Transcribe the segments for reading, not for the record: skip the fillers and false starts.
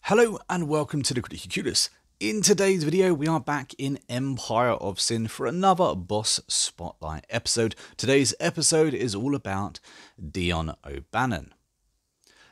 Hello and welcome to the Critically Clueless. In today's video, we are back in Empire of Sin for another boss spotlight episode. Today's episode is all about Dion O'Banion.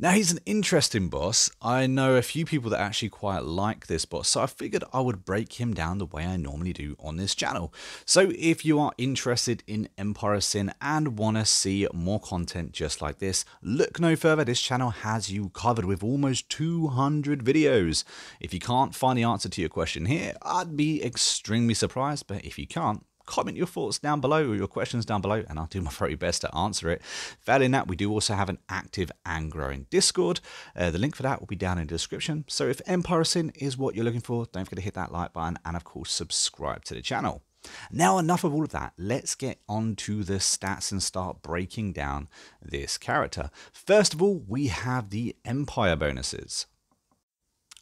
Now, he's an interesting boss. I know a few people that actually quite like this boss, so I figured I would break him down the way I normally do on this channel. So if you are interested in Empire of Sin and want to see more content just like this, look no further. This channel has you covered with almost 200 videos. If you can't find the answer to your question here, I'd be extremely surprised, but if you can't, comment your thoughts down below or your questions down below and I'll do my very best to answer it. Failing that, we do also have an active and growing Discord. The link for that will be down in the description. So if Empire of Sin is what you're looking for, don't forget to hit that like button and of course subscribe to the channel. Now, enough of all of that. Let's get on to the stats and start breaking down this character. First of all, we have the Empire bonuses.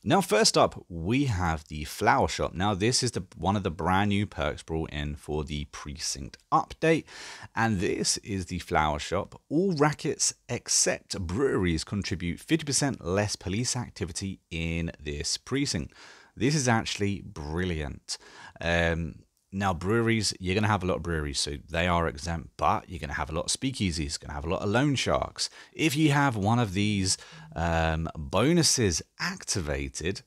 Now, first up, we have the Flower Shop. Now, this is one of the brand new perks brought in for the Precinct update. And this is the Flower Shop. All rackets except breweries contribute 50% less police activity in this precinct. This is actually brilliant. Now, breweries, you're going to have a lot of breweries, so they are exempt, but you're going to have a lot of speakeasies, going to have a lot of loan sharks. If you have one of these bonuses activated,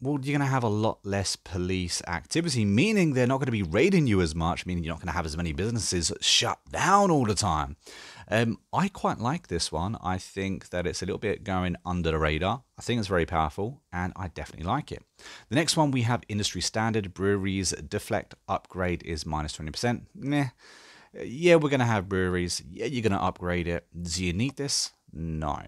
well, you're going to have a lot less police activity, meaning they're not going to be raiding you as much, meaning you're not going to have as many businesses shut down all the time. I quite like this one. I think that it's a little bit going under the radar. I think it's very powerful, and I definitely like it. The next one we have Industry Standard. Breweries deflect upgrade is minus 20%. Nah. Yeah, we're going to have breweries. Yeah, you're going to upgrade it. Do you need this? No.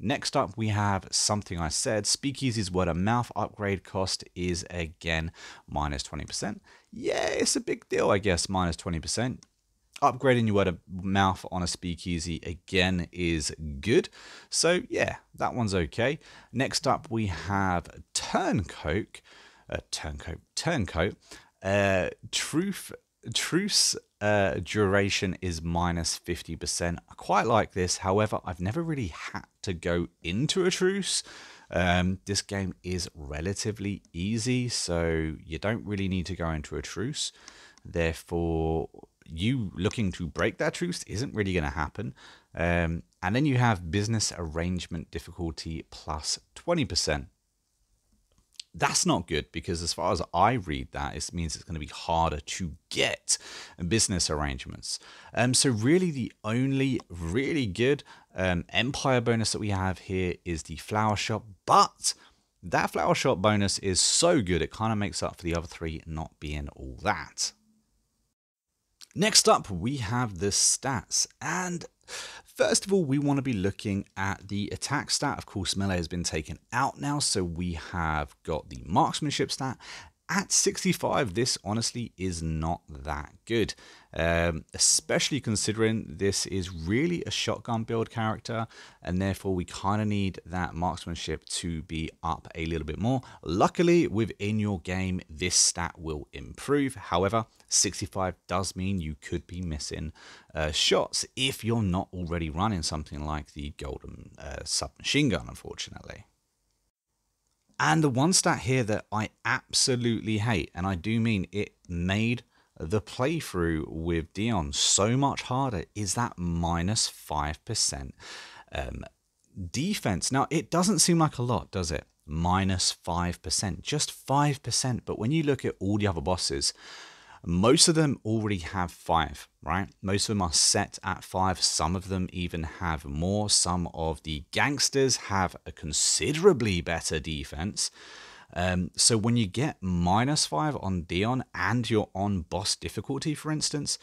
Next up, we have Something I Said. Speakeasy's word of mouth upgrade cost is again minus 20%. Yeah, it's a big deal, I guess, minus 20%. Upgrading your word of mouth on a speakeasy again is good. So yeah, that one's okay. Next up, we have Turncoat. Truce duration is minus 50%. I quite like this. However, I've never really had to go into a truce. This game is relatively easy, so you don't really need to go into a truce. Therefore, you looking to break that truce isn't really going to happen. And then you have business arrangement difficulty plus 20%. That's not good because as far as I read that, it means it's going to be harder to get business arrangements. So really the only really good Empire bonus that we have here is the Flower Shop. But that Flower Shop bonus is so good, it kind of makes up for the other three not being all that. Next up, we have the stats. And first of all, we want to be looking at the attack stat. Of course, melee has been taken out now, so we have got the marksmanship stat. At 65, this honestly is not that good, especially considering this is really a shotgun build character, and therefore we kind of need that marksmanship to be up a little bit more. Luckily, within your game, this stat will improve. However, 65 does mean you could be missing shots if you're not already running something like the golden submachine gun, unfortunately. And the one stat here that I absolutely hate, and I do mean it made the playthrough with Dion so much harder, is that minus 5% defense. Now, it doesn't seem like a lot, does it? Minus 5%, just 5%. But when you look at all the other bosses, most of them already have 5, right? Most of them are set at 5. Some of them even have more. Some of the gangsters have a considerably better defense. So when you get minus 5 on Dion and you're on boss difficulty, for instance,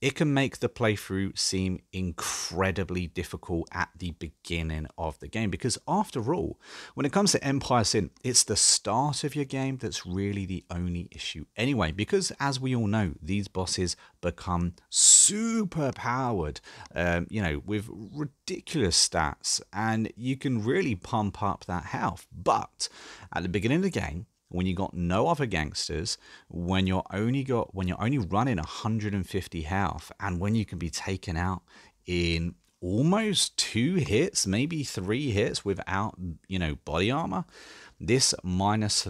it can make the playthrough seem incredibly difficult at the beginning of the game. Because after all, when it comes to Empire Sin, it's the start of your game that's really the only issue anyway. Because as we all know, these bosses become super powered, you know, with ridiculous stats. And you can really pump up that health. But at the beginning of the game, when you got no other gangsters, when you're only running 150 health, and when you can be taken out in almost 2 hits, maybe 3 hits without, you know, body armor, this minus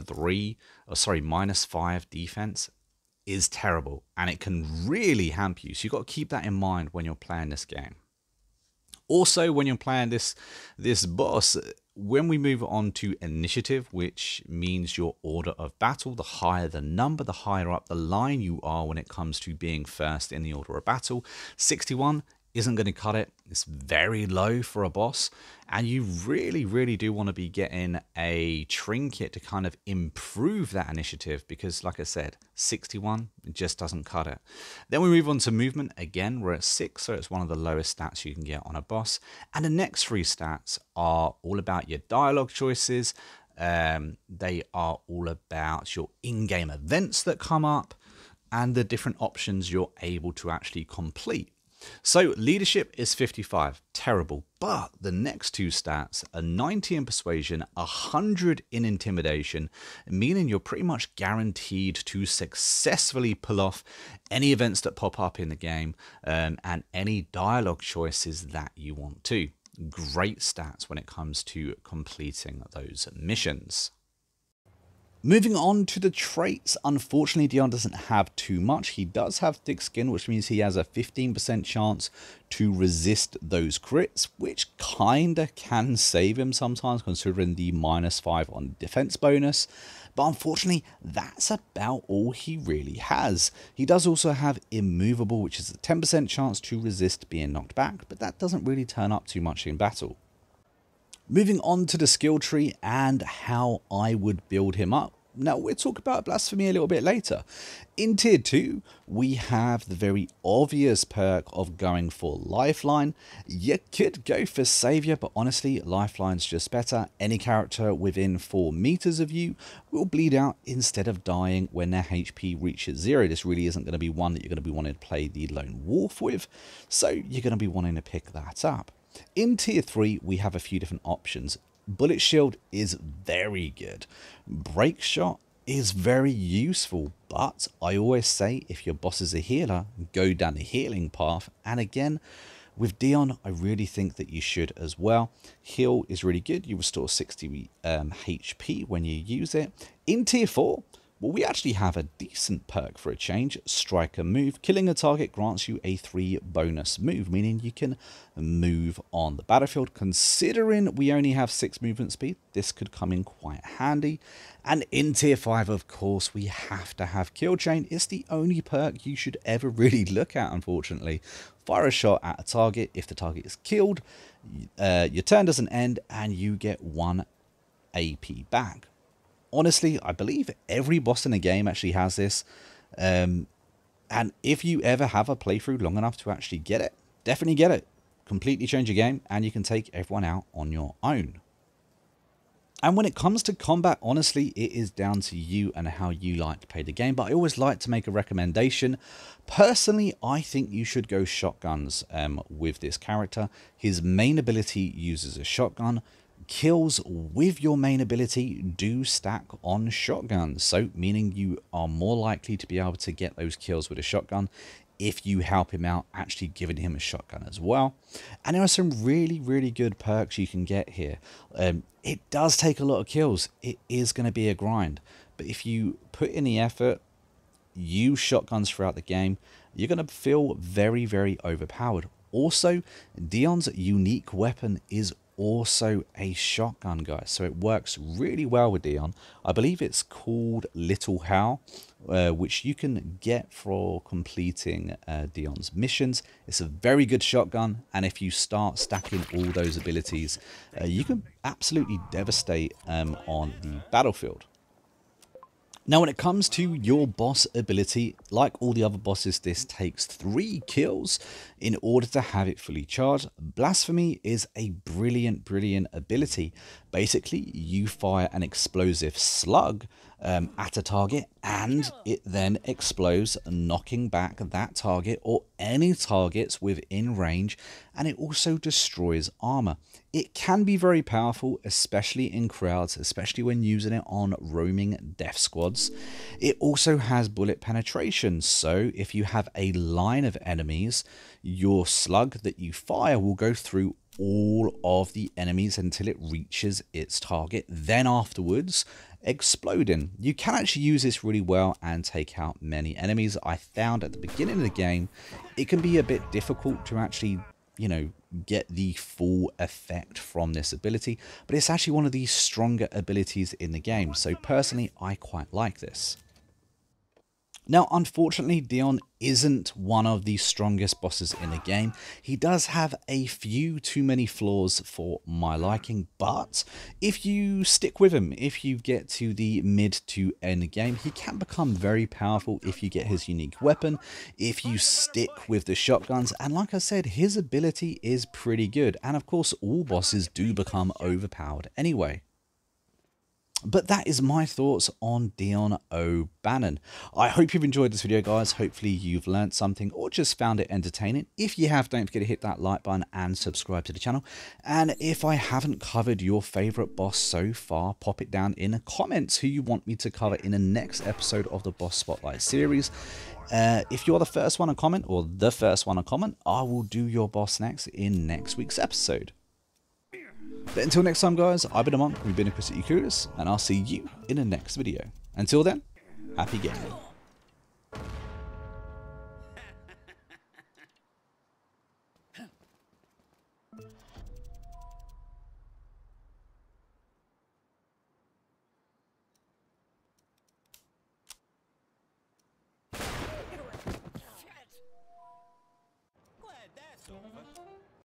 five defense is terrible, and it can really hamper you. So you've got to keep that in mind when you're playing this game. Also, when you're playing this boss, when we move on to initiative, which means your order of battle, the higher the number, the higher up the line you are when it comes to being first in the order of battle. 61 isn't going to cut it. It's very low for a boss, and you really, really do want to be getting a trinket to kind of improve that initiative, because like I said, 61 just doesn't cut it. Then we move on to movement. Again, we're at 6, so it's one of the lowest stats you can get on a boss. And the next 3 stats are all about your dialogue choices. They are all about your in-game events that come up and the different options you're able to actually complete. So leadership is 55, terrible, but the next 2 stats are 90 in persuasion, 100 in intimidation, meaning you're pretty much guaranteed to successfully pull off any events that pop up in the game, and any dialogue choices that you want to. Great stats when it comes to completing those missions. Moving on to the traits, unfortunately Dion doesn't have too much. He does have thick skin, which means he has a 15% chance to resist those crits, which kinda can save him sometimes considering the -5 on defense bonus. But unfortunately, that's about all he really has. He does also have immovable, which is a 10% chance to resist being knocked back, but that doesn't really turn up too much in battle. Moving on to the skill tree and how I would build him up. Now, we'll talk about Blasphemy a little bit later. In Tier 2, we have the very obvious perk of going for Lifeline. You could go for Savior, but honestly, Lifeline's just better. Any character within 4 meters of you will bleed out instead of dying when their HP reaches 0. This really isn't going to be one that you're going to be wanting to play the Lone Wolf with, so you're going to be wanting to pick that up. In Tier 3, we have a few different options. Bullet Shield is very good. Break Shot is very useful, but I always say if your boss is a healer, go down the healing path. And again, with Dion, I really think that you should as well. Heal is really good. You restore 60 HP when you use it. In Tier 4, well, we actually have a decent perk for a change, Striker Move. Killing a target grants you a 3 bonus move, meaning you can move on the battlefield. Considering we only have 6 movement speed, this could come in quite handy. And in Tier 5, of course, we have to have Kill Chain. It's the only perk you should ever really look at, unfortunately. Fire a shot at a target. If the target is killed, your turn doesn't end and you get 1 AP back. Honestly, I believe every boss in the game actually has this. And if you ever have a playthrough long enough to actually get it, definitely get it. Completely change your game and you can take everyone out on your own. And when it comes to combat, honestly, it is down to you and how you like to play the game. But I always like to make a recommendation. Personally, I think you should go shotguns with this character. His main ability uses a shotgun. Kills with your main ability do stack on shotguns, so meaning you are more likely to be able to get those kills with a shotgun if you help him out actually giving him a shotgun as well. And there are some really, really good perks you can get here. It does take a lot of kills. It is going to be a grind, but if you put in the effort, use shotguns throughout the game, you're going to feel very, very overpowered. Also, Dion's unique weapon is also a shotgun, guys, so it works really well with Dion. I believe it's called Little How, which you can get for completing Dion's missions. It's a very good shotgun, and if you start stacking all those abilities, you can absolutely devastate on the battlefield. Now, when it comes to your boss ability, like all the other bosses, this takes 3 kills in order to have it fully charged. Blasphemy is a brilliant, brilliant ability. Basically, you fire an explosive slug at a target, and it then explodes, knocking back that target or any targets within range, and it also destroys armor. It can be very powerful, especially in crowds, especially when using it on roaming death squads. It also has bullet penetration, so if you have a line of enemies, your slug that you fire will go through all of the enemies until it reaches its target, then afterwards exploding. You can actually use this really well and take out many enemies. I found at the beginning of the game it can be a bit difficult to actually, you know, get the full effect from this ability, but it's actually one of the stronger abilities in the game, so personally I quite like this. Now, unfortunately, Dion isn't one of the strongest bosses in the game. He does have a few too many flaws for my liking, but if you stick with him, if you get to the mid to end game, he can become very powerful if you get his unique weapon, if you stick with the shotguns, and like I said, his ability is pretty good, and of course, all bosses do become overpowered anyway. But that is my thoughts on Dion O'Banion. I hope you've enjoyed this video, guys. Hopefully you've learned something or just found it entertaining. If you have, don't forget to hit that like button and subscribe to the channel. And if I haven't covered your favorite boss so far, pop it down in the comments who you want me to cover in the next episode of the Boss Spotlight series. If you're the first one to comment, or the first one to comment, I will do your boss next in next week's episode. But until next time, guys, I've been a monk, we've been a Critically Clueless, and I'll see you in the next video. Until then, happy gaming.